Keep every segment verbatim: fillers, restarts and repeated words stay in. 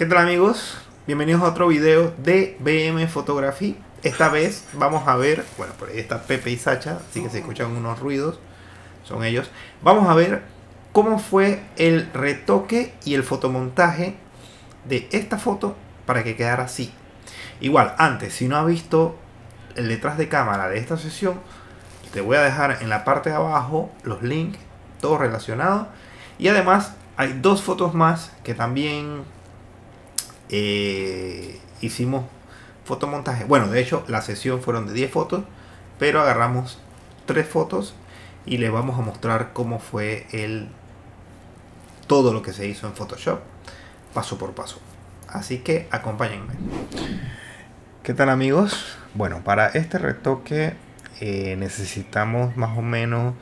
¿Qué tal, amigos? Bienvenidos a otro video de B M Photography. Esta vez vamos a ver, bueno, por ahí está Pepe y Sacha, así que se escuchan unos ruidos, son ellos. Vamos a ver cómo fue el retoque y el fotomontaje de esta foto para que quedara así. Igual, antes, si no has visto el detrás de cámara de esta sesión, te voy a dejar en la parte de abajo los links, todo relacionado. Y además hay dos fotos más que también eh, hicimos fotomontaje. Bueno, de hecho la sesión fueron de diez fotos, pero agarramos tres fotos y les vamos a mostrar cómo fue el todo lo que se hizo en Photoshop, paso por paso. Así que acompáñenme. ¿Qué tal, amigos? Bueno, para este retoque eh, necesitamos más o menos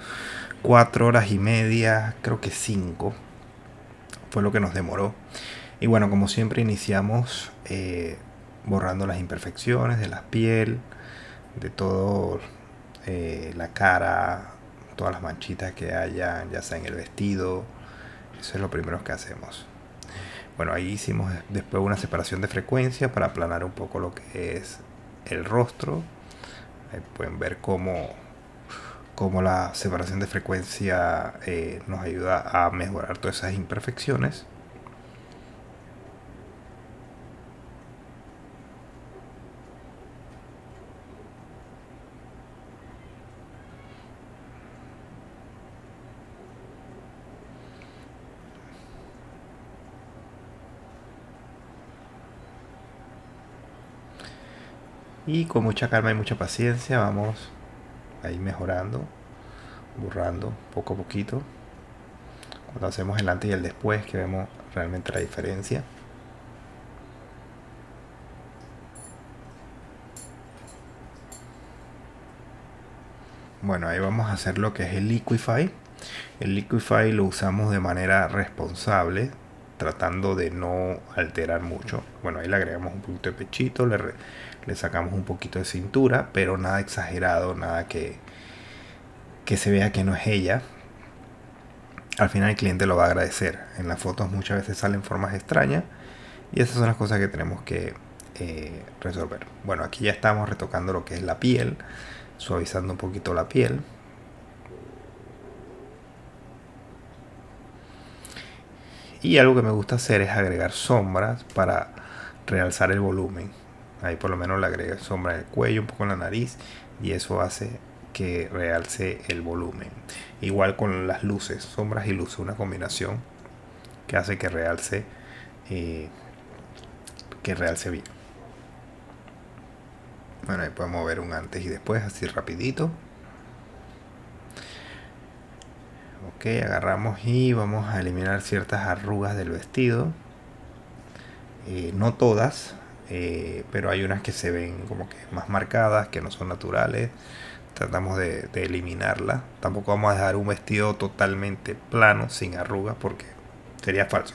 cuatro horas y media, creo que cinco fue lo que nos demoró. Y bueno, como siempre iniciamos eh, borrando las imperfecciones de la piel, de todo, eh, la cara, todas las manchitas que haya, ya sea en el vestido. Eso es lo primero que hacemos. Bueno, ahí hicimos después una separación de frecuencia para aplanar un poco lo que es el rostro. Ahí pueden ver cómo, cómo la separación de frecuencia eh, nos ayuda a mejorar todas esas imperfecciones. Y con mucha calma y mucha paciencia vamos ahí mejorando, borrando poco a poquito. Cuando hacemos el antes y el después, que vemos realmente la diferencia. Bueno, ahí vamos a hacer lo que es el Liquify. El Liquify lo usamos de manera responsable, tratando de no alterar mucho. Bueno, ahí le agregamos un poquito de pechito, le, re, le sacamos un poquito de cintura, pero nada exagerado, nada que, que se vea que no es ella. Al final el cliente lo va a agradecer. En las fotos muchas veces salen formas extrañas y esas son las cosas que tenemos que eh, resolver. Bueno, aquí ya estamos retocando lo que es la piel, suavizando un poquito la piel. Y algo que me gusta hacer es agregar sombras para realzar el volumen. Ahí por lo menos le agregué sombra en el cuello, un poco en la nariz, y eso hace que realce el volumen. Igual con las luces, sombras y luces, una combinación que hace que realce, eh, que realce bien. Bueno, ahí podemos ver un antes y después, así rapidito. Ok, agarramos y vamos a eliminar ciertas arrugas del vestido. Eh, no todas, eh, pero hay unas que se ven como que más marcadas, que no son naturales. Tratamos de, de eliminarlas. Tampoco vamos a dejar un vestido totalmente plano, sin arrugas, porque sería falso.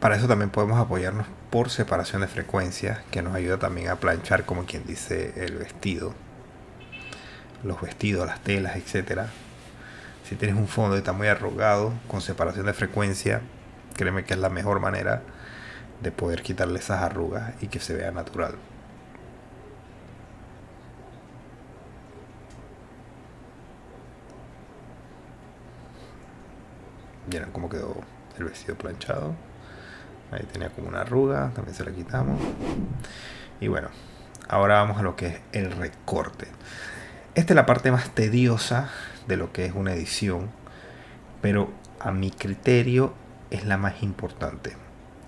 Para eso también podemos apoyarnos por separación de frecuencias, que nos ayuda también a planchar, como quien dice, el vestido, los vestidos, las telas, etcétera. Si tienes un fondo y está muy arrugado, con separación de frecuencia, créeme que es la mejor manera de poder quitarle esas arrugas y que se vea natural. Miren cómo quedó el vestido planchado. Ahí tenía como una arruga, también se la quitamos. Y bueno, ahora vamos a lo que es el recorte. Esta es la parte más tediosa de lo que es una edición, pero a mi criterio es la más importante.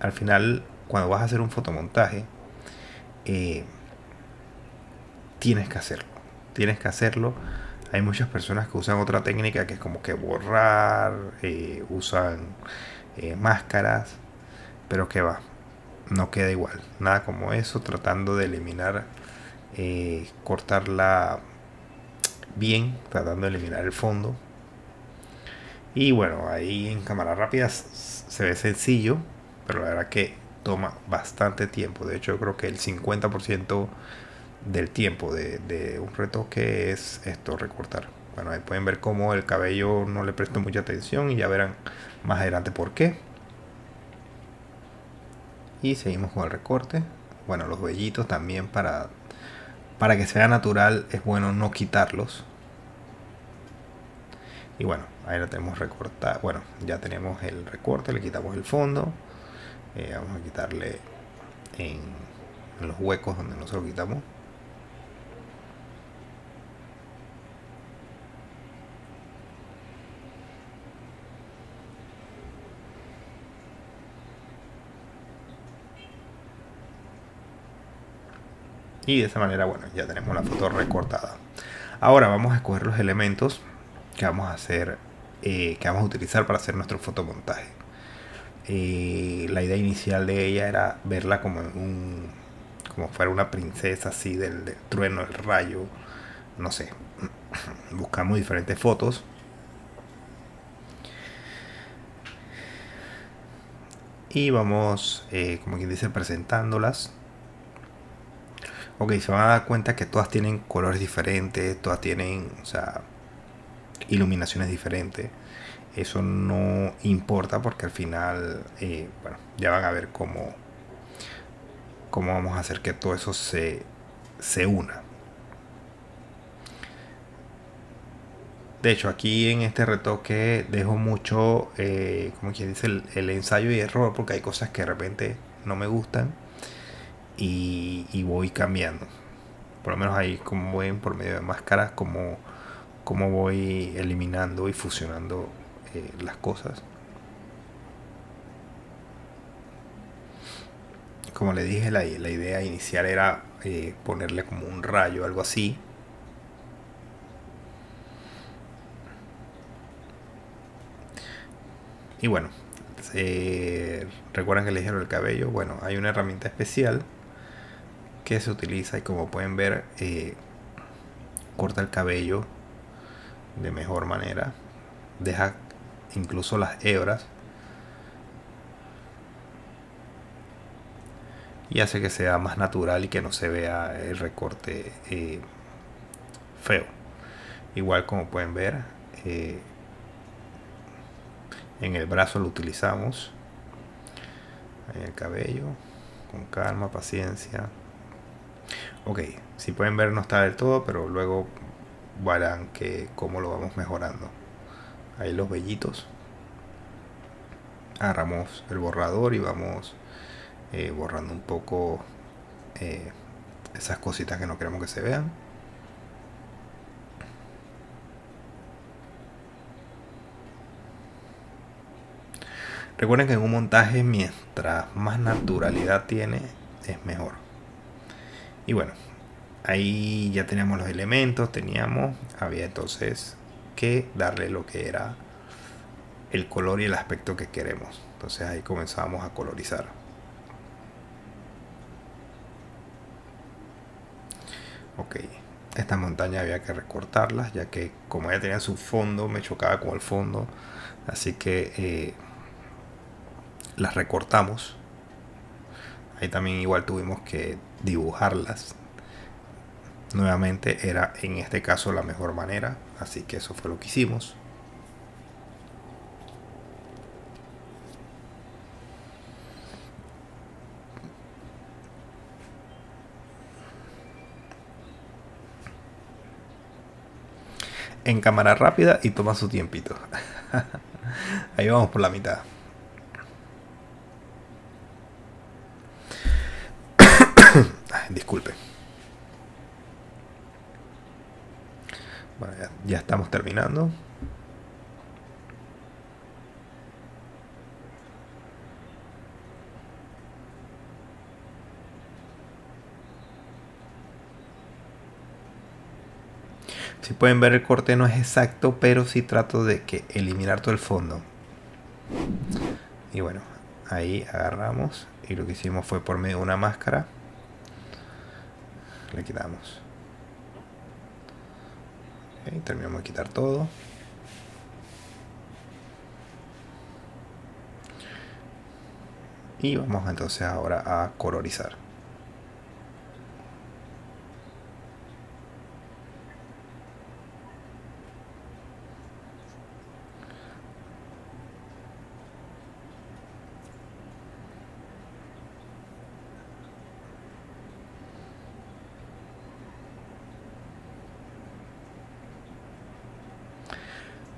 Al final, cuando vas a hacer un fotomontaje, eh, tienes que hacerlo. Tienes que hacerlo. Hay muchas personas que usan otra técnica, que es como que borrar, eh, usan eh, máscaras. Pero que va, no queda igual, nada como eso, tratando de eliminar, eh, cortarla bien, tratando de eliminar el fondo. Y bueno, ahí en cámara rápida se ve sencillo, pero la verdad que toma bastante tiempo. De hecho, yo creo que el cincuenta por ciento del tiempo de, de un retoque es esto, recortar. Bueno, ahí pueden ver cómo el cabello no le presto mucha atención y ya verán más adelante por qué. Y seguimos con el recorte. Bueno, los vellitos también, para, para que sea natural es bueno no quitarlos. Y bueno, ahí lo tenemos recortado. Bueno, ya tenemos el recorte, le quitamos el fondo. Eh, vamos a quitarle en, en los huecos donde no se lo quitamos. Y de esa manera, bueno, ya tenemos la foto recortada. Ahora vamos a escoger los elementos que vamos a hacer, eh, que vamos a utilizar para hacer nuestro fotomontaje. Eh, la idea inicial de ella era verla como un, como fuera una princesa así del, del trueno, el rayo, no sé. Buscamos diferentes fotos y vamos, eh, como quien dice, presentándolas. Ok, se van a dar cuenta que todas tienen colores diferentes, todas tienen, o sea, iluminaciones diferentes. Eso no importa porque al final, eh, bueno, ya van a ver cómo, cómo vamos a hacer que todo eso se, se una. De hecho, aquí en este retoque dejo mucho, eh, como quien dice, el, el ensayo y error, porque hay cosas que de repente no me gustan. Y, y voy cambiando, por lo menos ahí como ven, por medio de máscaras, como, como voy eliminando y fusionando eh, las cosas. Como les dije, la, la idea inicial era eh, ponerle como un rayo, algo así. Y bueno, eh, recuerdan que les dije el cabello. Bueno, hay una herramienta especial que se utiliza y, como pueden ver, eh, corta el cabello de mejor manera, deja incluso las hebras y hace que sea más natural y que no se vea el recorte eh, feo. Igual, como pueden ver, eh, en el brazo lo utilizamos, en el cabello, con calma, paciencia. Ok, si pueden ver, no está del todo, pero luego verán que cómo lo vamos mejorando. Ahí los vellitos. Agarramos el borrador y vamos eh, borrando un poco eh, esas cositas que no queremos que se vean. Recuerden que en un montaje, mientras más naturalidad tiene, es mejor. Y bueno, ahí ya teníamos los elementos, teníamos, había entonces que darle lo que era el color y el aspecto que queremos. Entonces ahí comenzamos a colorizar. Ok, esta montaña había que recortarlas, ya que como ya tenía su fondo, me chocaba con el fondo, así que eh, las recortamos. Ahí también igual tuvimos que dibujarlas nuevamente, era en este caso la mejor manera, así que eso fue lo que hicimos. En cámara rápida y toma su tiempito. Ahí vamos por la mitad. Disculpe. Bueno, ya, ya estamos terminando. Si pueden ver, el corte no es exacto, pero sí trato de que eliminar todo el fondo. Y bueno, ahí agarramos y lo que hicimos fue, por medio de una máscara, le quitamos. Okay, terminamos de quitar todo. Y vamos entonces ahora a colorizar.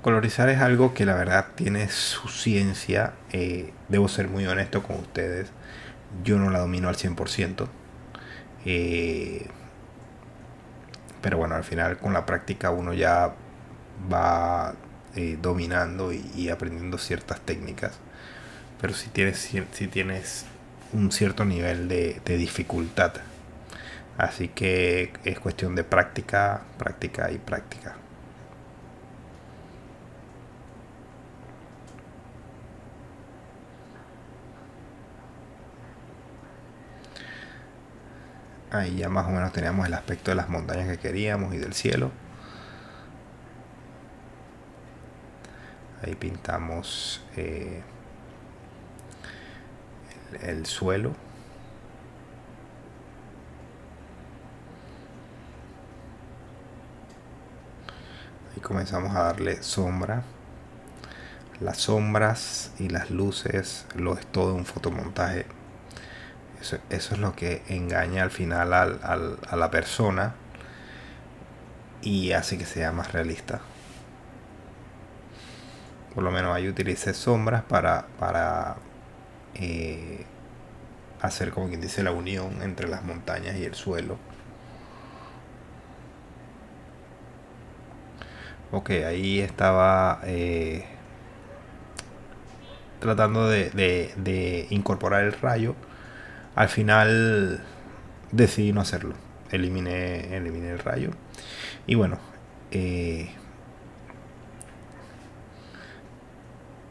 Colorizar es algo que la verdad tiene su ciencia. Eh, debo ser muy honesto con ustedes. Yo no la domino al cien por ciento. Eh, pero bueno, al final con la práctica uno ya va eh, dominando y, y aprendiendo ciertas técnicas. Pero si tienes, si tienes un cierto nivel de, de dificultad. Así que es cuestión de práctica, práctica y práctica. Ahí ya más o menos teníamos el aspecto de las montañas que queríamos y del cielo. Ahí pintamos eh, el, el suelo. Ahí comenzamos a darle sombra. Las sombras y las luces, lo es todo un fotomontaje. Eso, eso es lo que engaña al final al, al, a la persona y hace que sea más realista. Por lo menos ahí utilicé sombras para, para eh, hacer, como quien dice, la unión entre las montañas y el suelo. Ok, ahí estaba eh, tratando de, de, de incorporar el rayo. Al final decidí no hacerlo, eliminé, eliminé el rayo y bueno, eh,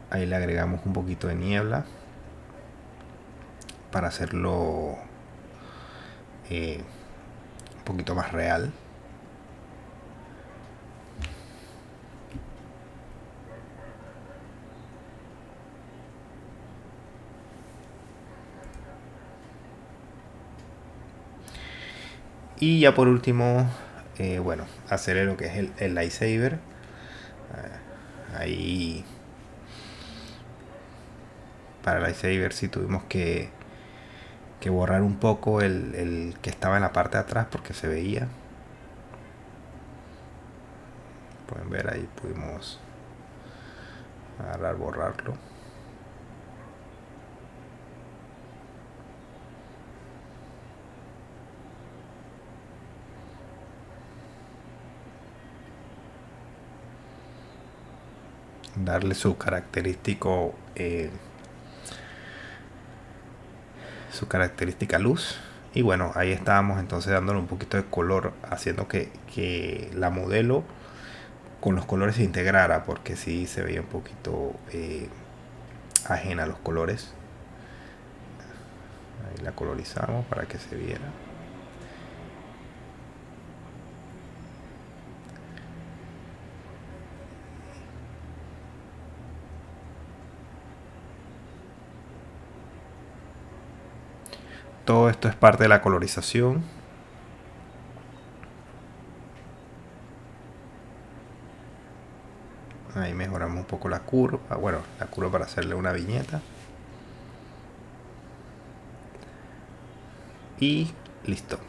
ahí le agregamos un poquito de niebla para hacerlo eh, un poquito más real. Y ya por último, eh, bueno, hacerle lo que es el, el lightsaber. Ahí, para el lightsaber sí tuvimos que, que borrar un poco el, el que estaba en la parte de atrás porque se veía. Pueden ver ahí, pudimos agarrar, borrarlo. Darle su característico eh, su característica luz. Y bueno, ahí estábamos entonces dándole un poquito de color, haciendo que, que la modelo con los colores se integrara, porque si sí se veía un poquito eh, ajena a los colores. Ahí la colorizamos para que se viera. Todo esto es parte de la colorización. Ahí mejoramos un poco la curva, bueno, la curva para hacerle una viñeta. Y listo.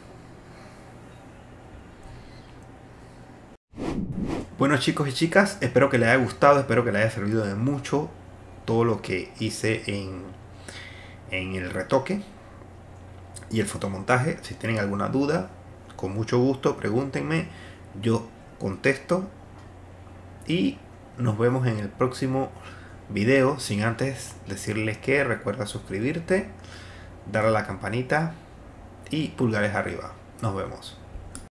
Bueno, chicos y chicas, espero que les haya gustado, espero que les haya servido de mucho todo lo que hice en, en el retoque y el fotomontaje. Si tienen alguna duda, con mucho gusto pregúntenme, yo contesto y nos vemos en el próximo video. Sin antes decirles que recuerda suscribirte, darle a la campanita y pulgares arriba. Nos vemos.